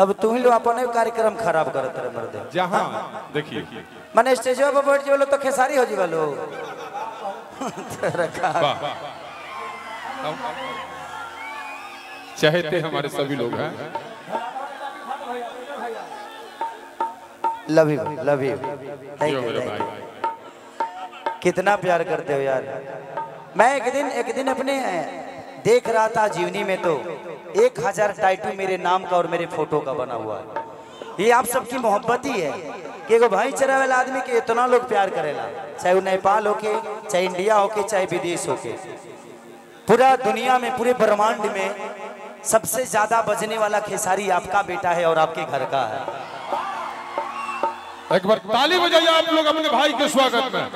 अब तुम लोग अपने कार्यक्रम खराब करते रहे मर्दे। जहाँ देखिए माने स्टेजवा पर बैठ जाओ तो खेसारी हो जीवा लोग। चाहते हमारे सभी लोग हैं। Love you love you, thank you. कितना प्यार करते हो यार। मैं एक दिन अपने देख रहा था जीवनी में तो 1000 टाइटू मेरे नाम का और मेरे फोटो का बना हुआ है। ये आप सबकी मोहब्बत ही है कि एगो भाई चरा वाला आदमी के इतना लोग प्यार करेला, चाहे वो नेपाल होके, चाहे इंडिया होके, चाहे विदेश होके। पूरा दुनिया में, पूरे ब्रह्मांड में सबसे ज्यादा बजने वाला खेसारी आपका बेटा है और आपके घर का है। एक बार ताली बजाइए आप लोग अपने भाई के स्वागत में।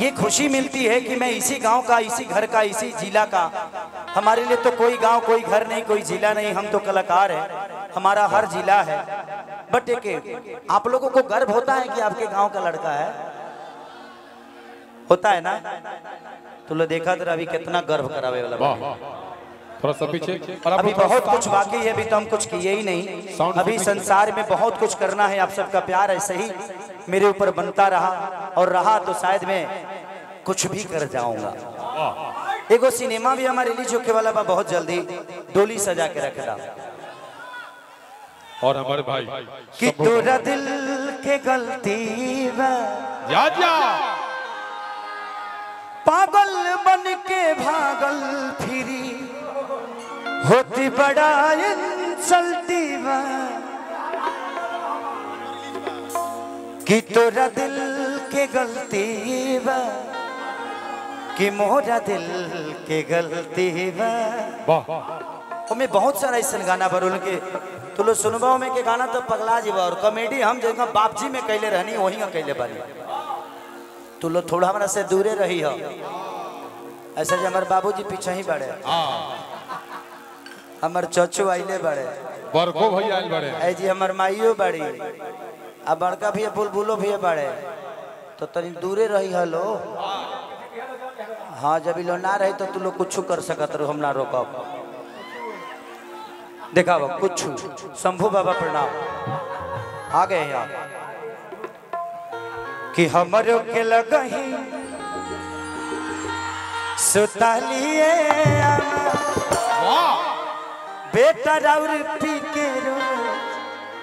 ये खुशी मिलती है कि मैं इसी गाँव का, इसी घर का, इसी जिला का, हमारे लिए तो कोई गांव, कोई घर नहीं, कोई जिला नहीं, हम तो कलाकार हैं, हमारा हर जिला है। बट एक आप लोगों को गर्व होता है कि आपके गांव का लड़का है, होता है ना? तो लो देखा जरा अभी कितना गर्व करावे वाला। थोड़ा सा पीछे, अभी बहुत कुछ बाकी है, अभी तो हम कुछ किए ही नहीं। अभी संसार में बहुत कुछ करना है। आप सबका प्यार ऐसे ही मेरे ऊपर बनता रहा और रहा तो शायद मैं कुछ भी कर जाऊंगा। एगो सिनेमा भी हमारे रिलीज होके वाला बा, बहुत जल्दी डोली सजा के रखदा। और हमारे भाई कि तोरा दिल के गलती बा, जा पागल बन के भागल फिरी, होती बड़ा इंसल्टी बा। कि तोरा दिल के गलती बा, कि मोरा दिल के गलती बा। हमें बहुत सारा ऐसा गाना बरुल के तो लो सुनबा में के गाना तो पगला जीवा। और कॉमेडी हम जगह बापजी में कैले रहनी वहीं कैले बानी। तो लो थोड़ा हमारा से दूरे रही हो, ऐसा जो हमारे बाबू जी पीछे ही बड़े, हमार चचू आइले बड़े, बड़को भैया आइल बड़े, ऐ जी हमार माइयो बड़ी, अब बड़का भैया बुलबुलो भैया बड़े, तो तनी दूरे रही हो लो। हाँ, जब लो ना रहे तो तू लोग कुछ कर सकत रहो, हम ना रोका देखा कुछ। शंभु बाबा प्रणाम, आ गए यहाँ कि हमरो के लगही सुतालिए बेटा राउर पी के रो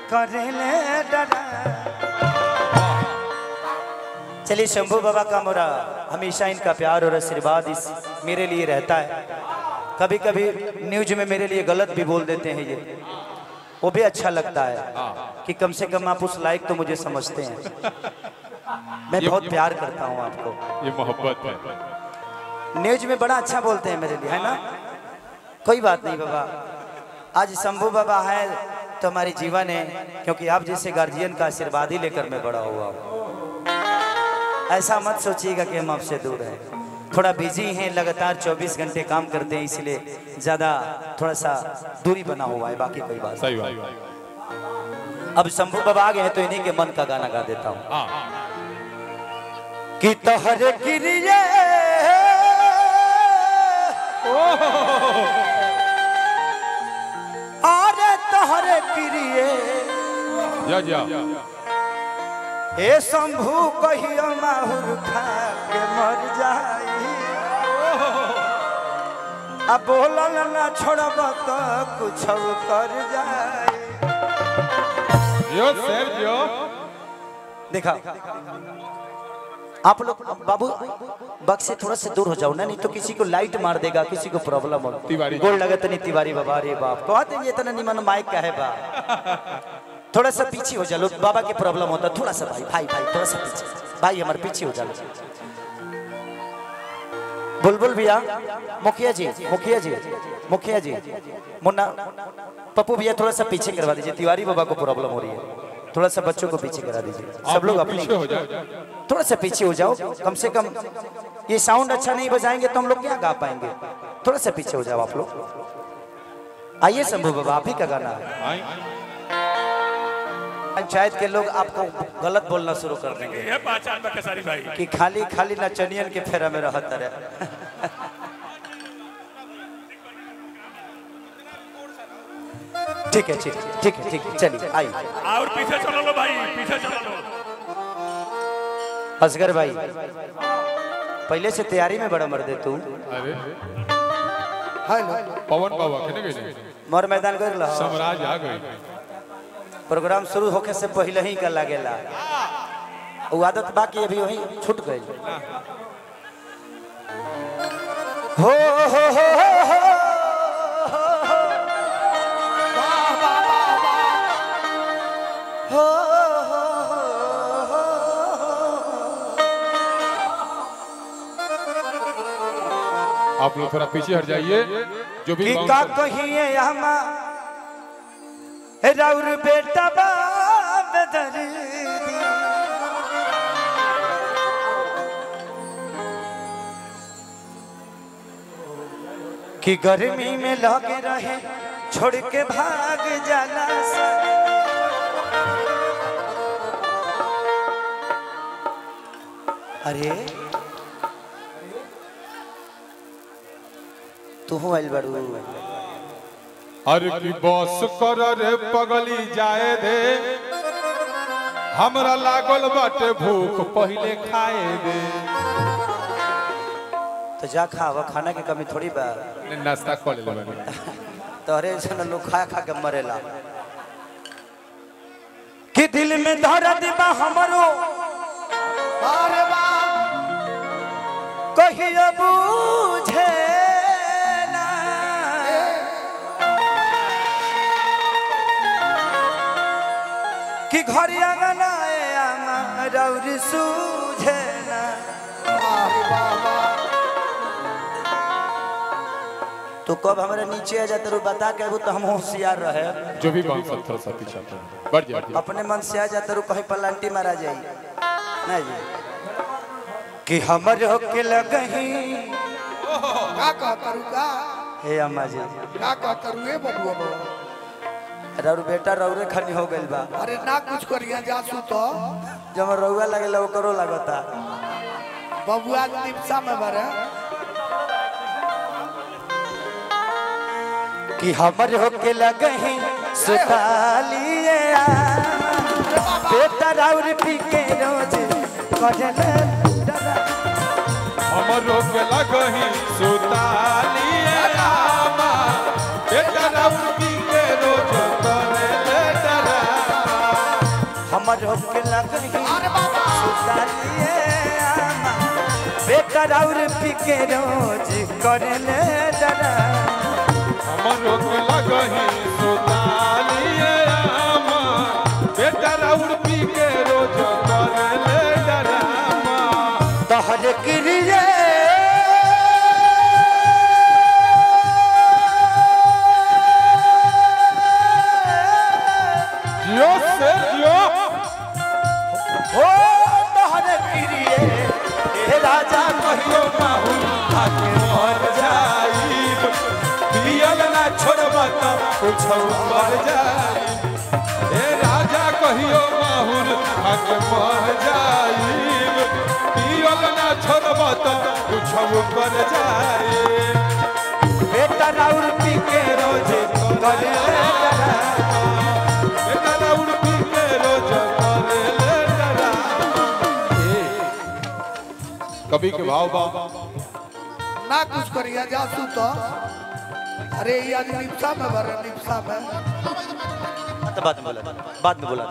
करेले डरा। चलिए शंभु बाबा का मोरा हमेशा इनका प्यार और आशीर्वाद इस मेरे लिए रहता है। कभी कभी न्यूज में मेरे लिए गलत भी बोल देते हैं ये, वो भी अच्छा लगता है कि कम से कम आप उस लायक तो मुझे समझते हैं। मैं बहुत प्यार करता हूँ आपको, ये मोहब्बत है। न्यूज में बड़ा अच्छा बोलते हैं मेरे लिए, है ना? कोई बात नहीं बाबा, आज शंभु बाबा है तो हमारी जीवन है, क्योंकि आप जैसे गार्जियन का आशीर्वाद ही लेकर मैं बड़ा हुआ हूँ। ऐसा मत सोचिएगा कि हम आपसे दूर हैं, थोड़ा बिजी हैं, लगातार 24 घंटे काम करते हैं, इसलिए ज़्यादा थोड़ा सा दूरी बना हुआ है, बाकी कोई बात सही नहीं। अब शंभू बाबा आ गए हैं तो इन्हीं के मन का गाना गा देता हूँ कि तोहरे किरिए आरे तोहरे किरिए जा जा ए शंभु कहियो माहुर खा के मर जाई। अब बोलल ना छोड़ब तो कुछ कर जाई। यो सेव जो देखा आप लोग बाबू बग से थोड़ा सा दूर हो जाओ ना, नहीं तो किसी को लाइट मार देगा, किसी को प्रॉब्लम होगी। गोल लगत नहीं तिवारी बाबा, रे बाप कहते ये इतना निमन माइक का है बा। थोड़ा सा पीछे हो जाओ, बाबा के प्रॉब्लम होता, थोड़ा सा भाई भाई भाई थोड़ा सा पीछे भाई हमारे पीछे हो जाओ। बुलबुल भैया, मुखिया जी, मुखिया जी, मुखिया जी, मुन्ना, पप्पू भैया थोड़ा सा पीछे करवा दीजिए, तिवारी बाबा को प्रॉब्लम हो रही है, थोड़ा सा बच्चों को पीछे करा दीजिए। सब लोग अपने थोड़ा सा पीछे हो जाओ, कम से कम ये साउंड अच्छा नहीं बजाएंगे तो हम लोग क्या गा पाएंगे। थोड़ा सा पीछे हो जाओ आप लोग। आइए शंभू बाबा, आप ही का गाना है। पंचायत के लोग आपको गलत बोलना शुरू कर देंगे कि खाली खाली नचनियन के फेरा में रहता है। ठीक है ठीक है ठीक है ठीक है, चलिए आई और पीछे चलो लो भाई, पीछे चलो लो असगर भाई। पहले से तैयारी में बड़ा मर्द है तू। हेलो पवन बाबा केने गेले मोर मैदान कर लो, स्वराज आ गई। प्रोग्राम शुरू होके से पहले ही का लागेला वो आदत बाकी अभी वही छूट गई। हो हो हो हो आप लोग थोड़ा पीछे हट जाइए। जो भी का कहिए हमारा राउर बेटा कि गर्मी में लगे रहे छोड़ के भाग जाला सा। अरे तुहु आइल बारू अरे की बस कर रे पगली जाए दे, हमरा लागल बाटे भूख पहले खाए दे। तो जा खावा, खाना की कमी थोड़ी बा, नाश्ता कर ले बानी। तोरे जन लोग खा खा के मरेला कि दिल में धरा देबा हमरो अरे बा कहियो बूझे कि घर आंगना रौर सूझे ना। तो कब हमारे नीचे आ जाते बता के तो हम होशियार रहे। जो भी थोड़ा सा पीछे बढ़ जाए, अपने मन से आ जाते कहीं पलांटी मारा जाए ना जी कि हमारे होके लगही। हे अम्मा जी का रौर बेटा रौरे खनी हो गई बा। अरे ना कुछ करिया जासू तो जब रौआ लगे वो करो लगता बबुआ तिपसा में बारे कि हमर होके लगही सुतालिए बेटा रौर पी के रोज कजन हमर होके लगही सुतालिए बेटा रौर पी के रोज के लगही सुतालिए बेटा रौर पी के रोज करले डरा। हमरो के लगही सुतालिए बेटा रौर पी के रोज करले डरा। तहर किरिए जियो से जियो हो तोहरे किरिए हे राजा कहियो माहू आके मर जाइब पियल ना छोड़ब त कुछ मर जाइब हे राजा कहियो माहू आके मर जाइब पियल ना छोड़ब त कुछ मर जाइब बेटा रौर पी के रोज कभी के भाव बाबा ना कुछ करिया जासू तो। अरे ये आदमी निपसा में भरा निपसा में तो बाद में बोला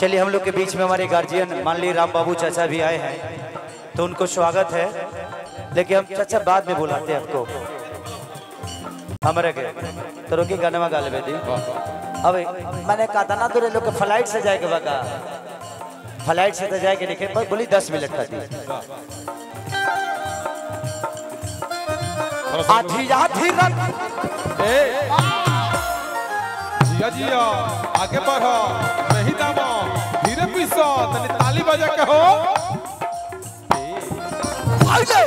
चलिए हम लोग के बीच में हमारे गार्जियन मान ली राम बाबू चाचा भी आए हैं तो उनको स्वागत है, लेकिन हम चाचा बाद में बुलाते हैं आपको हमारे के तो रोकी गाना गा ले बेटी। अब मैंने कहा था ना तो लोग फ्लाइट से जाए के बगा फ्लाइट से तो जाएगी लेकिन पर बोली 10 मिनट का दी आधी आधी रख ए जिया जिया आगे बढ़ो नहीं दामो धीरे पीसो तनी ताली बजा के हो आइले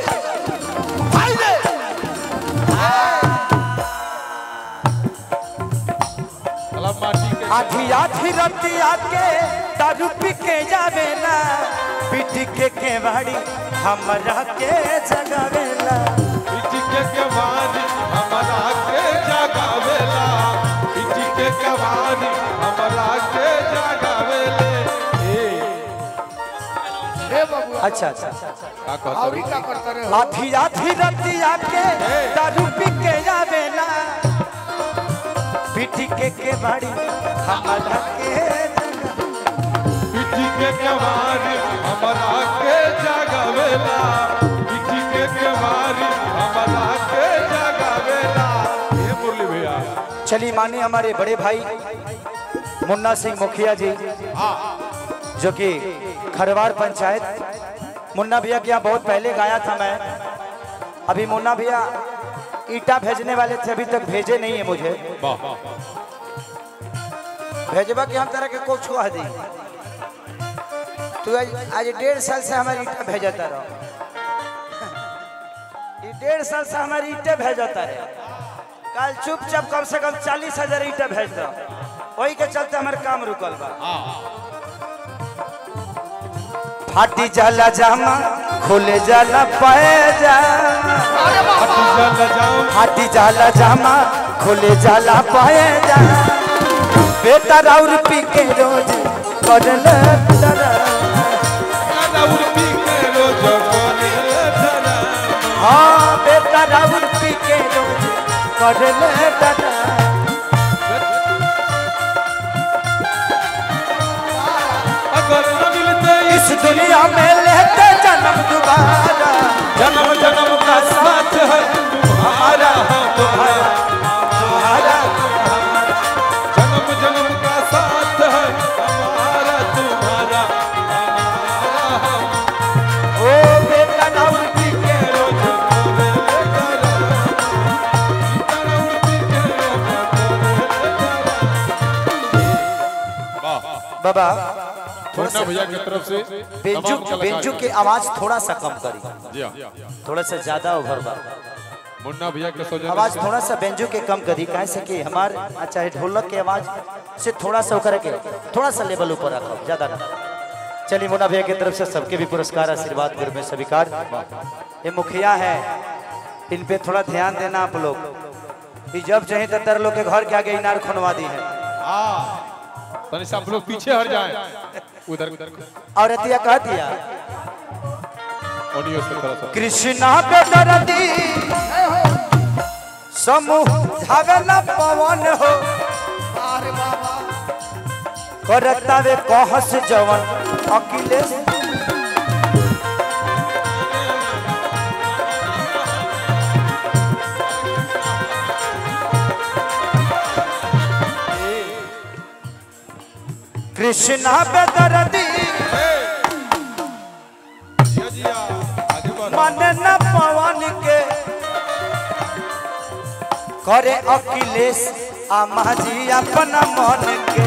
आइले चला माटी के आधी आधी रति आके दारू पी के जावेला पिटी के केवाड़ी हमरा के जगावेला पिटी के केवाड़ी हमरा के जगावेला। अच्छा अच्छा आधी आधी रतिया के दारू पी के आवेला बिटी के बाड़ी हमरा के बिटी के बाड़ी हमरा के जगावेला बिटी के बाड़ी हमरा के जगावेला। ये मुरली भैया चली मानी हमारे बड़े भाई मुन्ना सिंह मुखिया जी जो कि खरवार पंचायत मुन्ना भैया के यहाँ बहुत पहले गाया था मैं। अभी मुन्ना भैया ईटा भेजने वाले थे, अभी तक भेजे नहीं है मुझे। भेजवा के हम तरह के को छुआ दी तू आज 1.5 साल से हमारी ईटा भेजता रहो। 1.5 साल से हमारी ईटा भेजता रहे। कल चुपचाप कम से कम 40,000 ईटा भेज दो, वही के चलते हमारे काम रुकल बा। फाटी जाला जामा खोले जाला पैजा, फाटी जाला जामा खोले जाला पैजा, बेटा राउर पी के रोज करल डरा, राउर पी के रोज करल डरा, हां बेटा राउर पी के रोज करल डरा। अगर इस दुनिया में लेते जन्म दोबारा, जन्म जन्म का साथ है तुम्हारा, तुम्हारा तुम्हारा जन्म जन्म का साथ है तुम्हारा, तुम्हारा ओ बेटा राउर पी के रोज बाबा मुन्ना भैया की तरफ से बेंजू की आवाज थोड़ा सा कम करी, थोड़ा सा ज्यादा उभरवा मुन्ना भैया के आवाज थोड़ा सा बेंजू के कम करी। कैसे कि हमार अच्छा है ढोलक की आवाज से थोड़ा सा उखर के थोड़ा सा लेवल ऊपर रखो, ज्यादा ना। चलिए मुन्ना भैया की तरफ से सबके भी पुरस्कार आशीर्वाद गुरु में स्वीकार। ये मुखिया है, इन पे थोड़ा ध्यान देना आप लोग। जब चाहे तर लोग के घर के आगे इनार खुनवा दी है, लोग पीछे हट जाए उधर और रतिया कह दिया। कृष्णा बेदरदी समूह झगला पवन हो, करता वे कहस जवन अखिलेश, कृष्णा बेदरदी मन न पवन के करे अखिलेश आ माझी अपना मन के,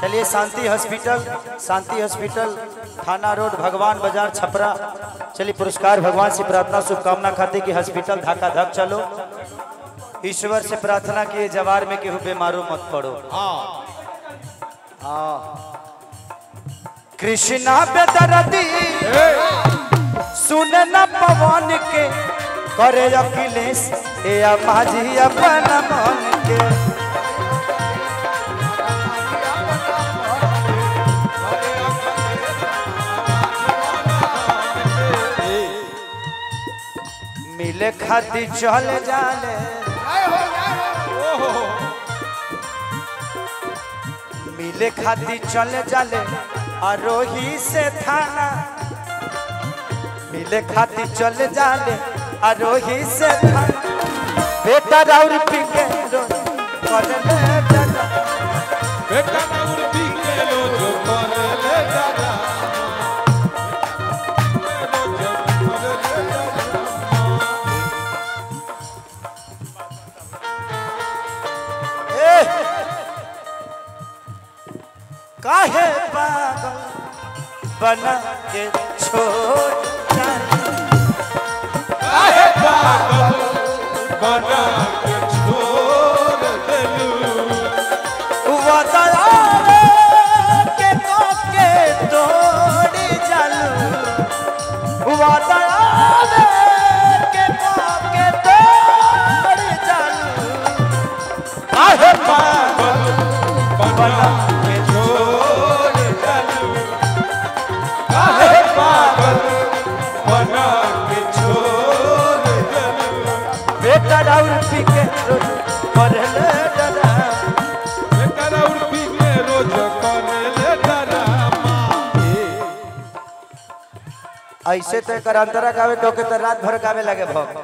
चलिए शांति हॉस्पिटल थाना रोड भगवान बाजार छपरा। चलिए पुरस्कार भगवान से प्रार्थना शुभकामना खाते कि हॉस्पिटल धाका धक चलो। ईश्वर से प्रार्थना किए जवार में केहू बीमारों मत पड़ो। कृष्णा बेदरदी सुन न पवन के करे अखिलेश ए माझी अपना मन के, मिले खातिर चल जाले मिले खातिर चल जाले आरोही से थाना, मिले खातिर चल जाले आरोही से थाना, बेटा राउर पी के रोज करले डरा, बेटा राउर पी के रोज करले डरा। काहे पागल बना के छोड़ जाने, काहे पागल बना के छोड़ देलू, वतरा के तो के तोड़ जालू, वतरा के तो के तोड़ जालू, ऐसे तो एक अंतरा गावे तो रात भर गावे लगे भक्त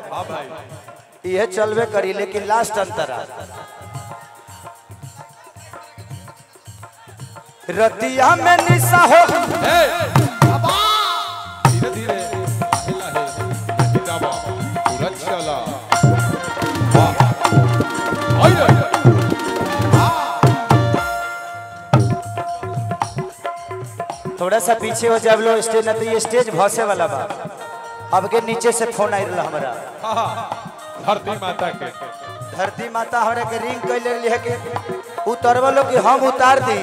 ये चलवे करी, लेकिन लास्ट अंतरा रतिया में निशा हो धीरे धीरे चला थोड़ा सा पीछे हो जब लो स्टेज ना तो ये स्टेज भसे वाला बा। अब के नीचे से फोन आई रहा हमारा धरती माता के, धरती माता हमारे के रिंग कर ले लिया के उतरवा लो कि हम उतार दी।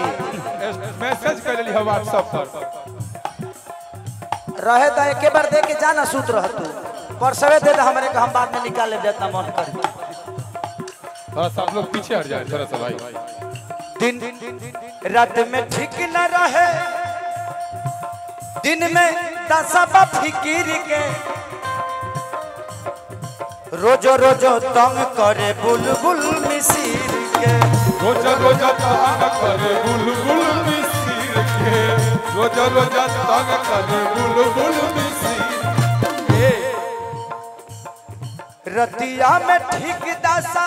मैसेज कर लिया व्हाट्सएप पर रहे तो एक बार दे के जाना सूत रह तू पर सवे दे हमारे के हम बाद में निकाल ले देता मन कर। थोड़ा सब लोग पीछे हट जाए थोड़ा सा भाई। दिन रात में ठीक न रहे दिन में तसबा फिकिर के रोजो रोजो तंग करे बुलबुल मिसिर के रोजो रोजो तंग करे बुलबुल मिसिर के रोजो रोजो तंग करे बुलबुल मिसिर रतिया में ठीक दासा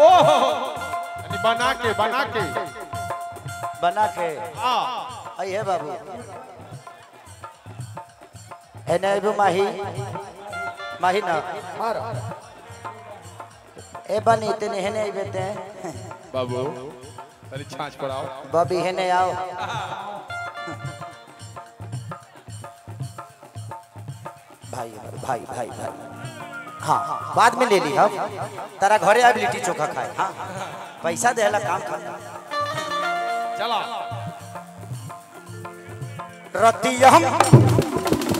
ओह यानी बना के आ आई है बाबू है ना एबू माही माही ना मार ए बनी तने है ना बेटे बाबू अरे छाछ पड़ाओ बबी है ना आओ भाई भाई भाई भाई हां बाद में ले ली हम तारा घरे आब लिट्टी चोखा खाए हां पैसा देला काम खा चला रतिया हम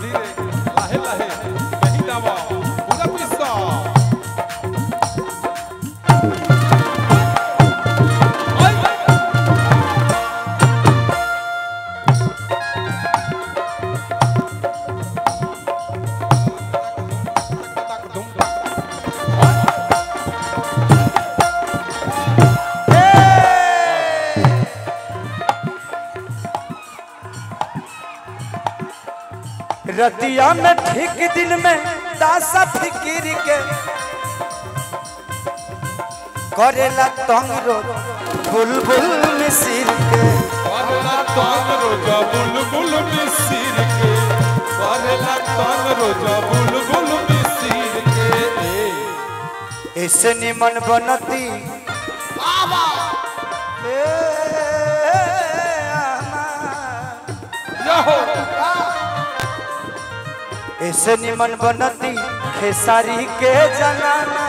धीरे लाहे लाहे नहीं दबा पूरा पिस्सा रतिया में ठीक दिन में दासा फिकिर के करेला तंग रो बुलबुल मिसिर के करेला तंग रो बुलबुल मिसिर के करेला तंग रो बुलबुल मिसिर के ऐसे निमन बनती बाबा ए अम्मा ऐसे निमन बनती खेसारी के जनाना।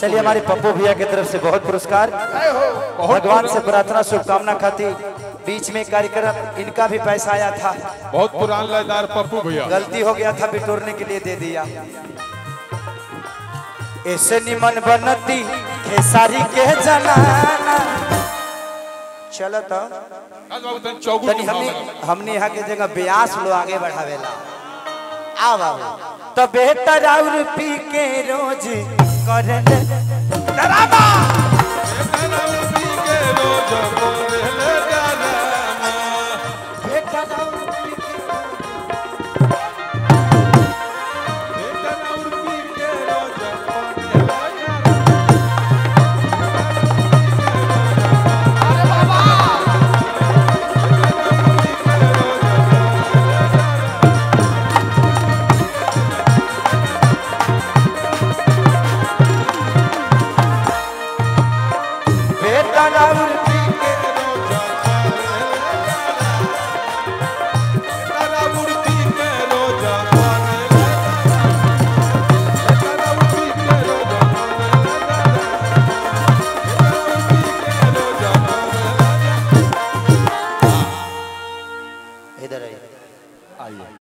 चलिए हमारे पप्पू भैया की तरफ से बहुत पुरस्कार भगवान से प्रार्थना शुभकामना खातिर बीच में कार्यक्रम इनका भी पैसा आया था बहुत पुरान लयदार पप्पू भैया गलती हो गया था बिटोरने के लिए दे दिया। ऐसे निमन बनती खेसारी के जनाना चलो तो हमने यहाँ के जगह ब्यास लो आगे बढ़ावेला आ बाबू तो बेहतर और पी के रोज करले डरावा बेहतर और पी के रोज करले डरावा बेहतर और पी के रोज करले